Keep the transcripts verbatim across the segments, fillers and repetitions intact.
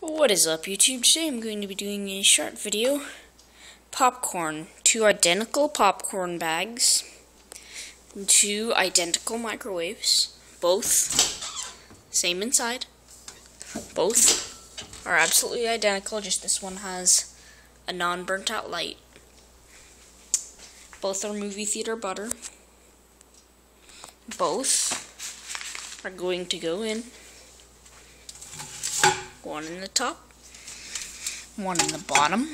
What is up, YouTube? Today I'm going to be doing a short video. Popcorn. Two identical popcorn bags. Two identical microwaves. Both. Same inside. Both are absolutely identical, just this one has a non-burnt out light. Both are movie theater butter. Both are going to go in. One in the top, one in the bottom.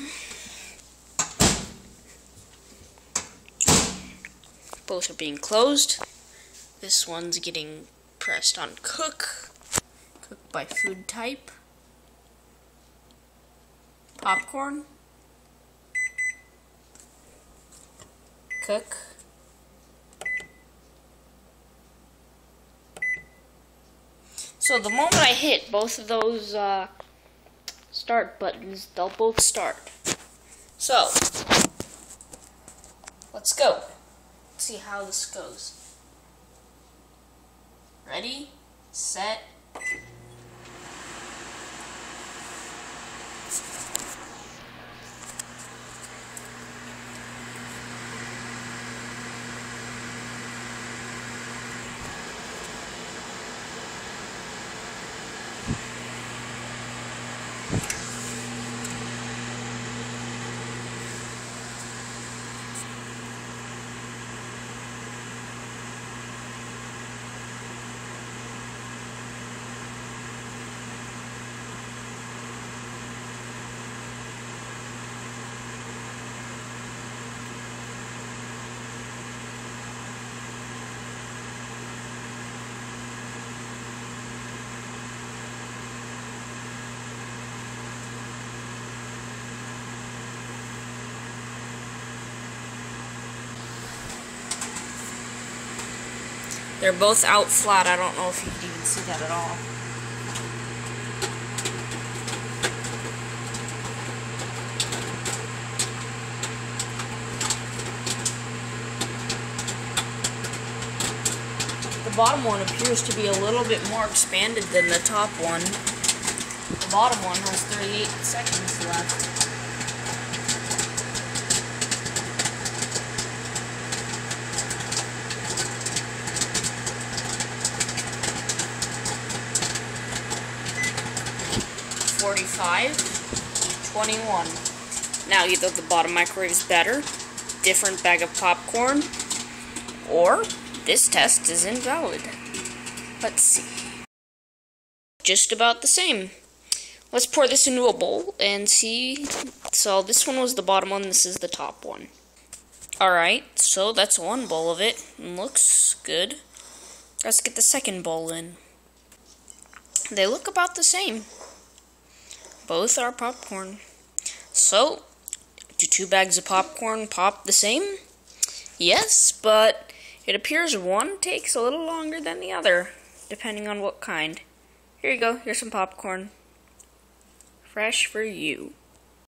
Both are being closed. This one's getting pressed on cook. Cook by food type. Popcorn. Cook. So the moment I hit both of those uh, start buttons, they'll both start. So, let's go. Let's see how this goes. Ready, set. They're both out flat. I don't know if you can even see that at all. The bottom one appears to be a little bit more expanded than the top one. The bottom one has thirty-eight seconds left. forty-five, twenty-one. Now either the bottom microwave is better, different bag of popcorn, or this test is invalid. Let's see. Just about the same. Let's pour this into a bowl and see. So this one was the bottom one, this is the top one. Alright, so that's one bowl of it. It looks good. Let's get the second bowl in. They look about the same. Both are popcorn. So, do two bags of popcorn pop the same? Yes, but it appears one takes a little longer than the other, depending on what kind. Here you go, here's some popcorn. Fresh for you.